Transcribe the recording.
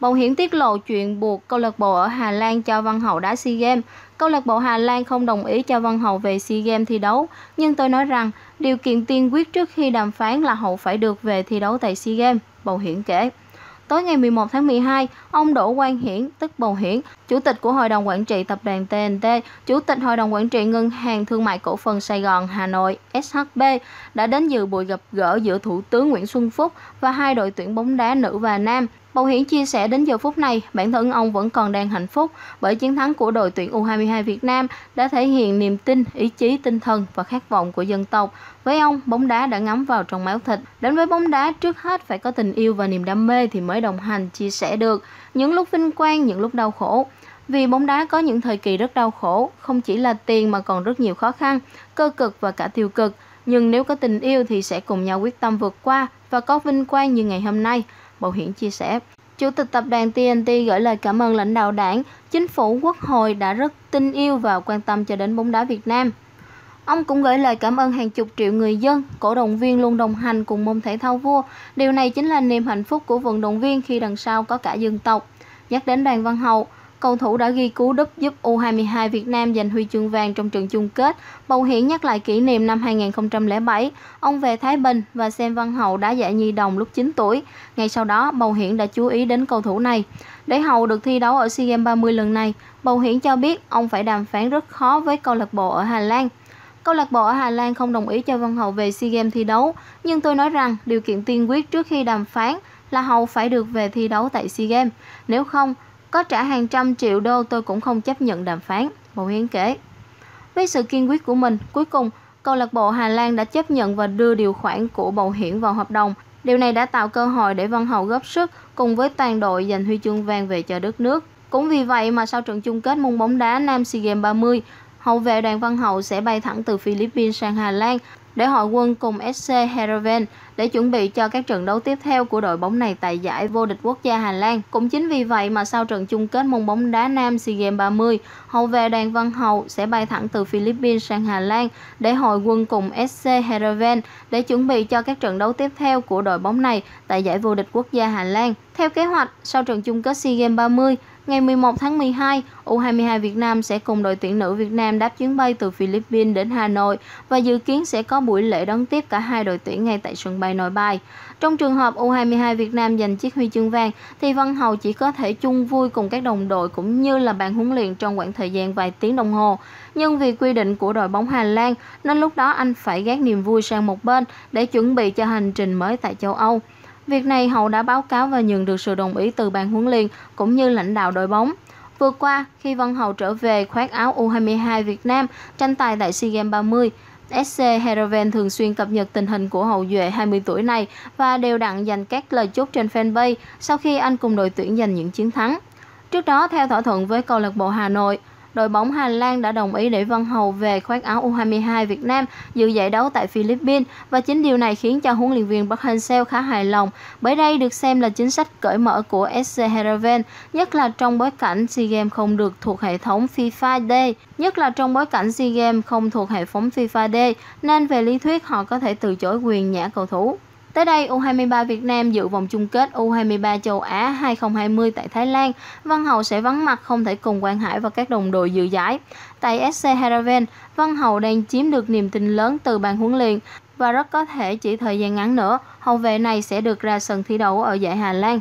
Bầu Hiển tiết lộ chuyện buộc câu lạc bộ ở Hà Lan cho Văn Hậu đá SEA Games. Câu lạc bộ Hà Lan không đồng ý cho Văn Hậu về SEA Games thi đấu, nhưng tôi nói rằng điều kiện tiên quyết trước khi đàm phán là Hậu phải được về thi đấu tại SEA Games, Bầu Hiển kể. Tối ngày 11 tháng 12, ông Đỗ Quang Hiển, tức Bầu Hiển, Chủ tịch của Hội đồng Quản trị Tập đoàn T&T, Chủ tịch Hội đồng Quản trị Ngân hàng Thương mại Cổ phần Sài Gòn, Hà Nội, SHB, đã đến dự buổi gặp gỡ giữa Thủ tướng Nguyễn Xuân Phúc và hai đội tuyển bóng đá nữ và nam. Bầu Hiển chia sẻ đến giờ phút này, bản thân ông vẫn còn đang hạnh phúc bởi chiến thắng của đội tuyển U22 Việt Nam đã thể hiện niềm tin, ý chí, tinh thần và khát vọng của dân tộc. Với ông, bóng đá đã ngấm vào trong máu thịt. Đến với bóng đá, trước hết phải có tình yêu và niềm đam mê thì mới đồng hành, chia sẻ được. Những lúc vinh quang, những lúc đau khổ. Vì bóng đá có những thời kỳ rất đau khổ, không chỉ là tiền mà còn rất nhiều khó khăn, cơ cực và cả tiêu cực. Nhưng nếu có tình yêu thì sẽ cùng nhau quyết tâm vượt qua và có vinh quang như ngày hôm nay, Bầu Hiển chia sẻ. Chủ tịch tập đoàn T&T gửi lời cảm ơn lãnh đạo đảng, chính phủ, quốc hội đã rất tin yêu và quan tâm cho đến bóng đá Việt Nam. Ông cũng gửi lời cảm ơn hàng chục triệu người dân, cổ động viên luôn đồng hành cùng môn thể thao vua. Điều này chính là niềm hạnh phúc của vận động viên khi đằng sau có cả dân tộc. Nhắc đến Đoàn Văn Hậu, cầu thủ đã ghi cú đúp giúp U22 Việt Nam giành huy chương vàng trong trận chung kết. Bầu Hiển nhắc lại kỷ niệm năm 2007, ông về Thái Bình và xem Văn Hậu đá giải nhi đồng lúc 9 tuổi. Ngay sau đó, Bầu Hiển đã chú ý đến cầu thủ này. Để Hậu được thi đấu ở SEA Games 30 lần này, Bầu Hiển cho biết ông phải đàm phán rất khó với câu lạc bộ ở Hà Lan. Câu lạc bộ ở Hà Lan không đồng ý cho Văn Hậu về SEA Games thi đấu, nhưng tôi nói rằng điều kiện tiên quyết trước khi đàm phán là Hậu phải được về thi đấu tại SEA Games. Nếu không, có trả hàng trăm triệu đô tôi cũng không chấp nhận đàm phán, Bầu Hiển kể. Với sự kiên quyết của mình, cuối cùng, câu lạc bộ Hà Lan đã chấp nhận và đưa điều khoản của Bầu Hiển vào hợp đồng. Điều này đã tạo cơ hội để Văn Hậu góp sức cùng với toàn đội giành huy chương vàng về cho đất nước. Cũng vì vậy mà sau trận chung kết môn bóng đá Nam SEA Games 30, hậu vệ Đoàn Văn Hậu sẽ bay thẳng từ Philippines sang Hà Lan để hội quân cùng SC Heerenveen để chuẩn bị cho các trận đấu tiếp theo của đội bóng này tại giải vô địch quốc gia Hà Lan. Cũng chính vì vậy mà sau trận chung kết môn bóng đá Nam SEA Games 30, hậu vệ Đoàn Văn Hậu sẽ bay thẳng từ Philippines sang Hà Lan để hội quân cùng SC Heerenveen để chuẩn bị cho các trận đấu tiếp theo của đội bóng này tại giải vô địch quốc gia Hà Lan. Theo kế hoạch, sau trận chung kết SEA Games 30, ngày 11 tháng 12, U22 Việt Nam sẽ cùng đội tuyển nữ Việt Nam đáp chuyến bay từ Philippines đến Hà Nội và dự kiến sẽ có buổi lễ đón tiếp cả hai đội tuyển ngay tại sân bay Nội Bài. Trong trường hợp U22 Việt Nam giành chiếc huy chương vàng thì Văn Hậu chỉ có thể chung vui cùng các đồng đội cũng như là bạn huấn luyện trong khoảng thời gian vài tiếng đồng hồ. Nhưng vì quy định của đội bóng Hà Lan nên lúc đó anh phải gác niềm vui sang một bên để chuẩn bị cho hành trình mới tại châu Âu. Việc này Hậu đã báo cáo và nhận được sự đồng ý từ ban huấn luyện cũng như lãnh đạo đội bóng. Vừa qua, khi Văn Hậu trở về khoác áo U22 Việt Nam tranh tài tại SEA Games 30, SC Heerenveen thường xuyên cập nhật tình hình của hậu vệ 20 tuổi này và đều đặn dành các lời chúc trên fanpage sau khi anh cùng đội tuyển giành những chiến thắng. Trước đó, theo thỏa thuận với câu lạc bộ Hà Nội, đội bóng Hà Lan đã đồng ý để Văn Hậu về khoác áo U22 Việt Nam dự giải đấu tại Philippines và chính điều này khiến cho huấn luyện viên Park Hang-seo khá hài lòng bởi đây được xem là chính sách cởi mở của SC Heerenveen, nhất là trong bối cảnh SEA Games không được thuộc hệ thống FIFA Day, nên về lý thuyết họ có thể từ chối quyền nhả cầu thủ. Tới đây, U23 Việt Nam dự vòng chung kết U23 châu Á 2020 tại Thái Lan. Văn Hậu sẽ vắng mặt không thể cùng Quang Hải và các đồng đội dự giải. Tại SC Heerenveen, Văn Hậu đang chiếm được niềm tin lớn từ ban huấn luyện và rất có thể chỉ thời gian ngắn nữa, hậu vệ này sẽ được ra sân thi đấu ở giải Hà Lan.